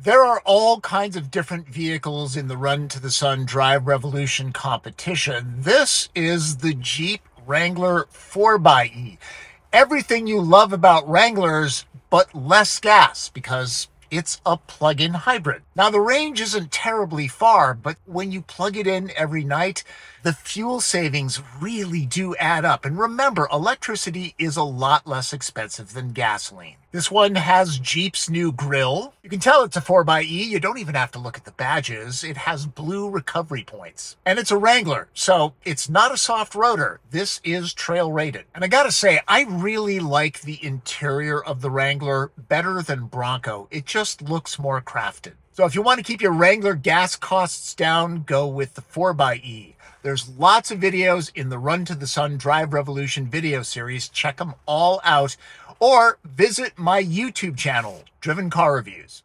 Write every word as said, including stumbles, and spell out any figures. There are all kinds of different vehicles in the Run to the Sun Drive Revolution competition. This is the Jeep Wrangler four by E. Everything you love about Wranglers, but less gas, because it's a plug-in hybrid. Now, the range isn't terribly far, but when you plug it in every night, the fuel savings really do add up. And remember, electricity is a lot less expensive than gasoline. This one has Jeep's new grille. You can tell it's a four by E. You don't even have to look at the badges. It has blue recovery points. And it's a Wrangler, so it's not a soft roader. This is trail rated. And I gotta say, I really like the interior of the Wrangler better than Bronco. It just looks more crafted. So if you want to keep your Wrangler gas costs down, go with the four by E. There's lots of videos in the Run to the Sun Drive Revolution video series. Check them all out. Or visit my YouTube channel, Driven Car Reviews.